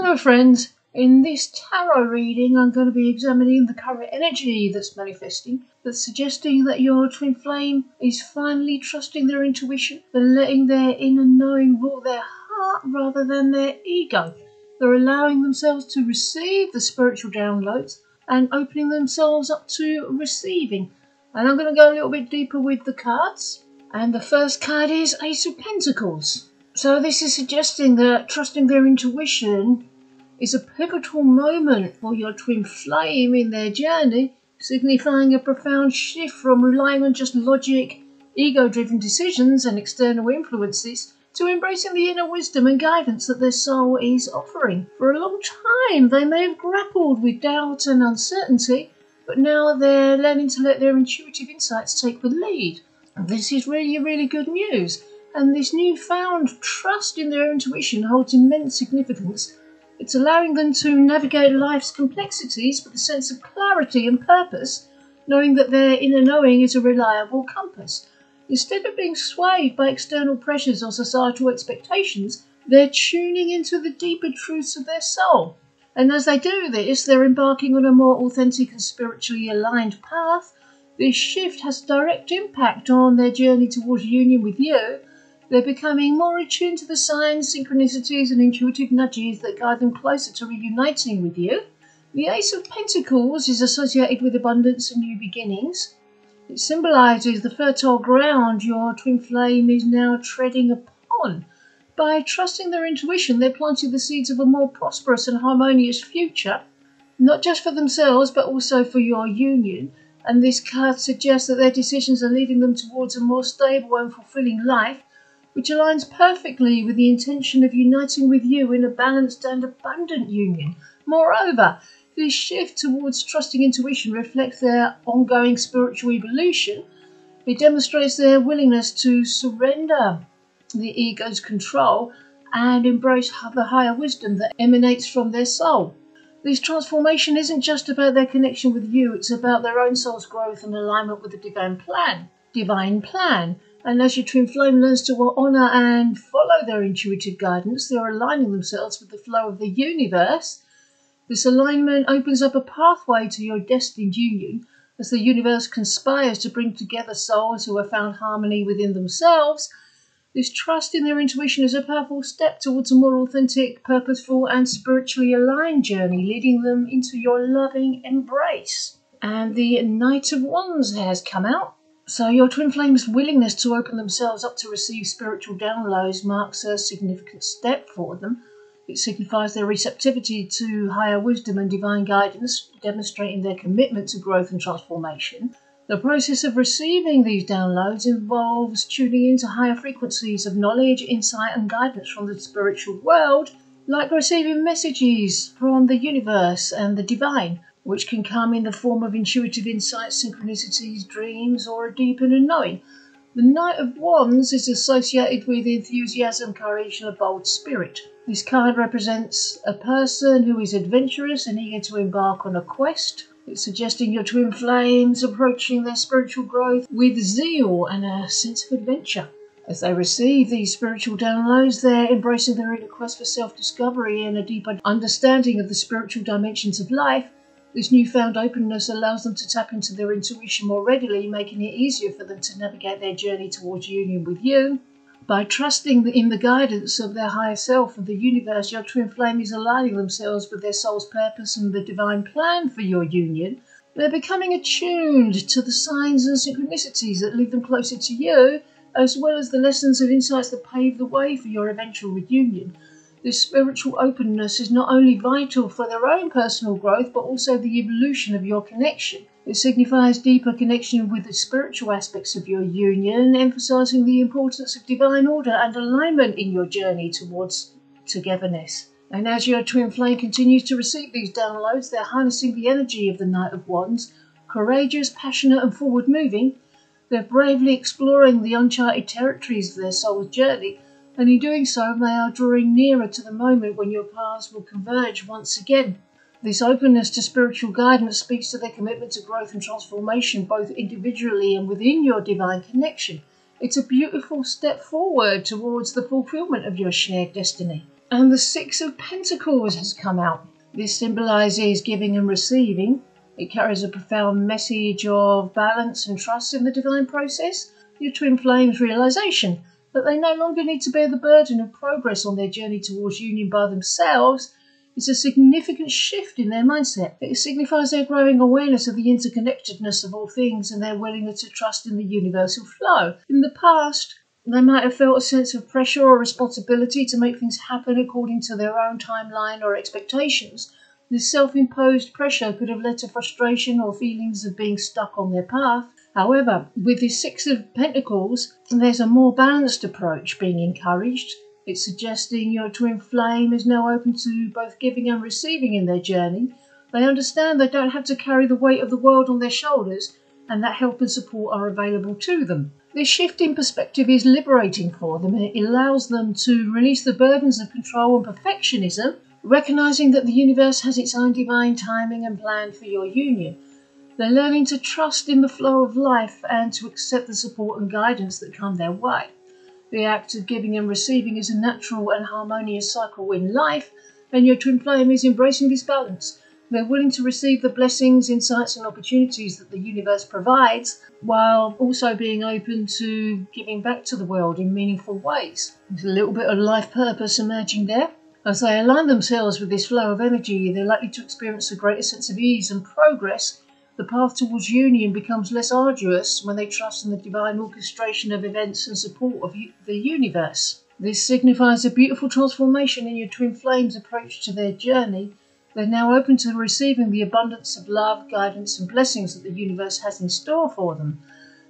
Hello friends, in this tarot reading I'm going to be examining the current energy that's manifesting, that's suggesting that your twin flame is finally trusting their intuition and letting their inner knowing rule their heart rather than their ego. They're allowing themselves to receive the spiritual downloads and opening themselves up to receiving. And I'm going to go a little bit deeper with the cards. And the first card is Ace of Pentacles. So this is suggesting that trusting their intuition is a pivotal moment for your twin flame in their journey, signifying a profound shift from relying on just logic, ego-driven decisions and external influences to embracing the inner wisdom and guidance that their soul is offering. For a long time, they may have grappled with doubt and uncertainty, but now they're learning to let their intuitive insights take the lead. And this is really, really good news. And this newfound trust in their intuition holds immense significance. It's allowing them to navigate life's complexities with a sense of clarity and purpose, knowing that their inner knowing is a reliable compass. Instead of being swayed by external pressures or societal expectations, they're tuning into the deeper truths of their soul. And as they do this, they're embarking on a more authentic and spiritually aligned path. This shift has a direct impact on their journey towards union with you. They're becoming more attuned to the signs, synchronicities and intuitive nudges that guide them closer to reuniting with you. The Ace of Pentacles is associated with abundance and new beginnings. It symbolises the fertile ground your twin flame is now treading upon. By trusting their intuition, they're planting the seeds of a more prosperous and harmonious future, not just for themselves but also for your union. And this card suggests that their decisions are leading them towards a more stable and fulfilling life, which aligns perfectly with the intention of uniting with you in a balanced and abundant union. Moreover, this shift towards trusting intuition reflects their ongoing spiritual evolution. It demonstrates their willingness to surrender the ego's control and embrace the higher wisdom that emanates from their soul. This transformation isn't just about their connection with you, it's about their own soul's growth and alignment with the divine plan. And as your twin flame learns to honour and follow their intuitive guidance, they are aligning themselves with the flow of the universe. This alignment opens up a pathway to your destined union as the universe conspires to bring together souls who have found harmony within themselves. This trust in their intuition is a powerful step towards a more authentic, purposeful and spiritually aligned journey, leading them into your loving embrace. And the Knight of Wands has come out. So your twin flame's willingness to open themselves up to receive spiritual downloads marks a significant step for them. It signifies their receptivity to higher wisdom and divine guidance, demonstrating their commitment to growth and transformation. The process of receiving these downloads involves tuning into higher frequencies of knowledge, insight and guidance from the spiritual world, like receiving messages from the universe and the divine, which can come in the form of intuitive insights, synchronicities, dreams, or a deep inner knowing. The Knight of Wands is associated with enthusiasm, courage, and a bold spirit. This card represents a person who is adventurous and eager to embark on a quest. It's suggesting your twin flames approaching their spiritual growth with zeal and a sense of adventure. As they receive these spiritual downloads, they're embracing their inner quest for self-discovery and a deeper understanding of the spiritual dimensions of life. This newfound openness allows them to tap into their intuition more readily, making it easier for them to navigate their journey towards union with you. By trusting in the guidance of their higher self and the universe, your twin flame is aligning themselves with their soul's purpose and the divine plan for your union. They're becoming attuned to the signs and synchronicities that lead them closer to you, as well as the lessons and insights that pave the way for your eventual reunion. This spiritual openness is not only vital for their own personal growth, but also the evolution of your connection. It signifies deeper connection with the spiritual aspects of your union, emphasising the importance of divine order and alignment in your journey towards togetherness. And as your twin flame continues to receive these downloads, they're harnessing the energy of the Knight of Wands, courageous, passionate and forward-moving. They're bravely exploring the uncharted territories of their soul's journey, and in doing so, they are drawing nearer to the moment when your paths will converge once again. This openness to spiritual guidance speaks to their commitment to growth and transformation, both individually and within your divine connection. It's a beautiful step forward towards the fulfillment of your shared destiny. And the Six of Pentacles has come out. This symbolises giving and receiving. It carries a profound message of balance and trust in the divine process. Your twin flames' realisation that they no longer need to bear the burden of progress on their journey towards union by themselves is a significant shift in their mindset. It signifies their growing awareness of the interconnectedness of all things and their willingness to trust in the universal flow. In the past, they might have felt a sense of pressure or responsibility to make things happen according to their own timeline or expectations. This self-imposed pressure could have led to frustration or feelings of being stuck on their path. However, with the Six of Pentacles, there's a more balanced approach being encouraged. It's suggesting your twin flame is now open to both giving and receiving in their journey. They understand they don't have to carry the weight of the world on their shoulders, and that help and support are available to them. This shift in perspective is liberating for them, and it allows them to release the burdens of control and perfectionism, recognising that the universe has its own divine timing and plan for your union. They're learning to trust in the flow of life and to accept the support and guidance that come their way. The act of giving and receiving is a natural and harmonious cycle in life, and your twin flame is embracing this balance. They're willing to receive the blessings, insights and opportunities that the universe provides, while also being open to giving back to the world in meaningful ways. There's a little bit of life purpose emerging there. As they align themselves with this flow of energy, they're likely to experience a greater sense of ease and progress. The path towards union becomes less arduous when they trust in the divine orchestration of events and support of the universe. This signifies a beautiful transformation in your twin flame's approach to their journey. They're now open to receiving the abundance of love, guidance and blessings that the universe has in store for them.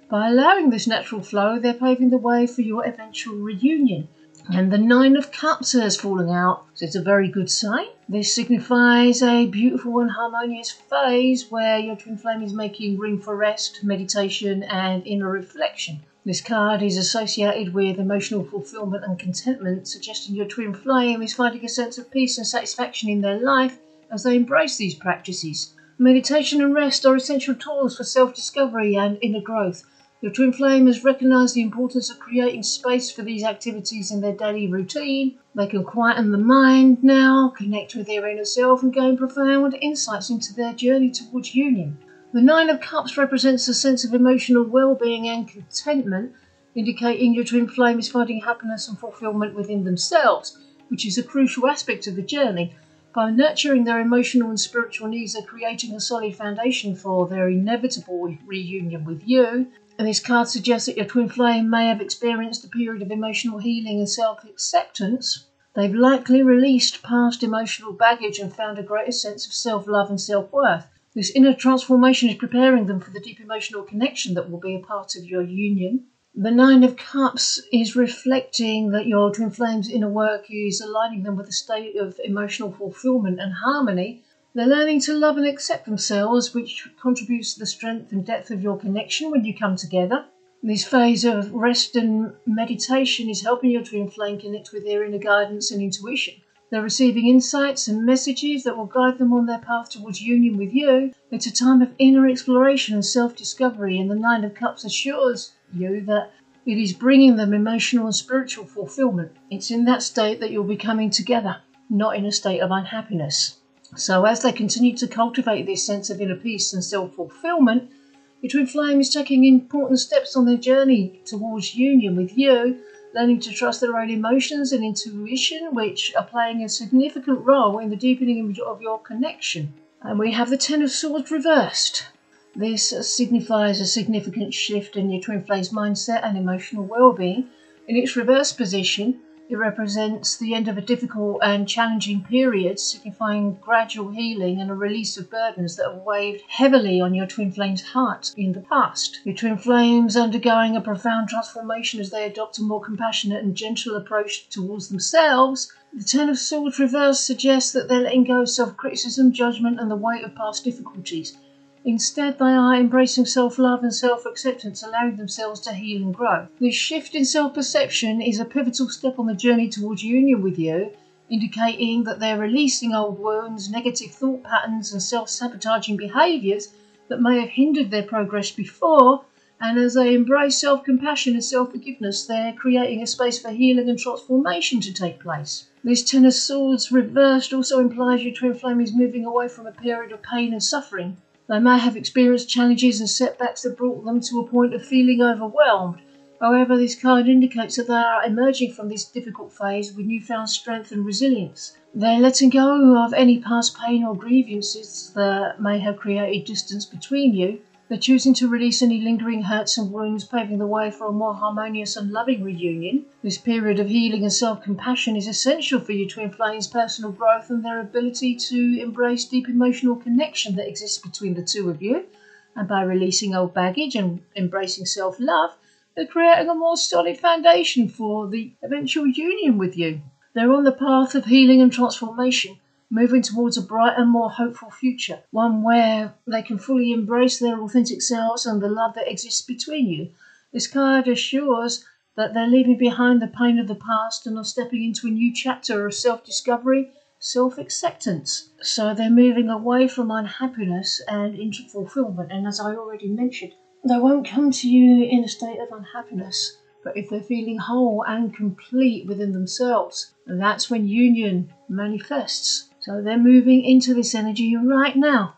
By allowing this natural flow, they're paving the way for your eventual reunion. And the Nine of Cups has fallen out, so it's a very good sign. This signifies a beautiful and harmonious phase where your twin flame is making room for rest, meditation and inner reflection. This card is associated with emotional fulfillment and contentment, suggesting your twin flame is finding a sense of peace and satisfaction in their life as they embrace these practices. Meditation and rest are essential tools for self-discovery and inner growth. Your twin flame has recognised the importance of creating space for these activities in their daily routine. They can quieten the mind now, connect with their inner self and gain profound insights into their journey towards union. The Nine of Cups represents a sense of emotional well-being and contentment, indicating your twin flame is finding happiness and fulfilment within themselves, which is a crucial aspect of the journey. By nurturing their emotional and spiritual needs, they're creating a solid foundation for their inevitable reunion with you. And this card suggests that your twin flame may have experienced a period of emotional healing and self-acceptance. They've likely released past emotional baggage and found a greater sense of self-love and self-worth. This inner transformation is preparing them for the deep emotional connection that will be a part of your union. The Nine of Cups is reflecting that your twin flame's inner work is aligning them with a state of emotional fulfillment and harmony. They're learning to love and accept themselves, which contributes to the strength and depth of your connection when you come together. This phase of rest and meditation is helping your twin flame connect with their inner guidance and intuition. They're receiving insights and messages that will guide them on their path towards union with you. It's a time of inner exploration and self-discovery, and the Nine of Cups assures you that it is bringing them emotional and spiritual fulfillment. It's in that state that you'll be coming together, not in a state of unhappiness. So as they continue to cultivate this sense of inner peace and self-fulfillment, your twin flame is taking important steps on their journey towards union with you, learning to trust their own emotions and intuition, which are playing a significant role in the deepening of your connection. And we have the Ten of Swords reversed. This signifies a significant shift in your twin flame's mindset and emotional well-being. In its reverse position, it represents the end of a difficult and challenging period, signifying gradual healing and a release of burdens that have weighed heavily on your twin flame's heart in the past. Your twin flame's undergoing a profound transformation as they adopt a more compassionate and gentle approach towards themselves. The Ten of Swords reversed suggests that they're letting go of self-criticism, judgment and the weight of past difficulties. Instead, they are embracing self-love and self-acceptance, allowing themselves to heal and grow. This shift in self-perception is a pivotal step on the journey towards union with you, indicating that they're releasing old wounds, negative thought patterns and self-sabotaging behaviours that may have hindered their progress before, And as they embrace self-compassion and self-forgiveness, they're creating a space for healing and transformation to take place. This Ten of Swords reversed also implies your twin flame is moving away from a period of pain and suffering. They may have experienced challenges and setbacks that brought them to a point of feeling overwhelmed. However, this card indicates that they are emerging from this difficult phase with newfound strength and resilience. They're letting go of any past pain or grievances that may have created distance between you. They're choosing to release any lingering hurts and wounds, paving the way for a more harmonious and loving reunion. This period of healing and self-compassion is essential for your twin flame's personal growth and their ability to embrace deep emotional connection that exists between the two of you. And by releasing old baggage and embracing self-love, they're creating a more solid foundation for the eventual union with you. They're on the path of healing and transformation, moving towards a brighter, more hopeful future, one where they can fully embrace their authentic selves and the love that exists between you. This card assures that they're leaving behind the pain of the past and are stepping into a new chapter of self-discovery, self-acceptance. So they're moving away from unhappiness and into fulfillment. And as I already mentioned, they won't come to you in a state of unhappiness, but if they're feeling whole and complete within themselves, that's when union manifests. So they're moving into this energy right now.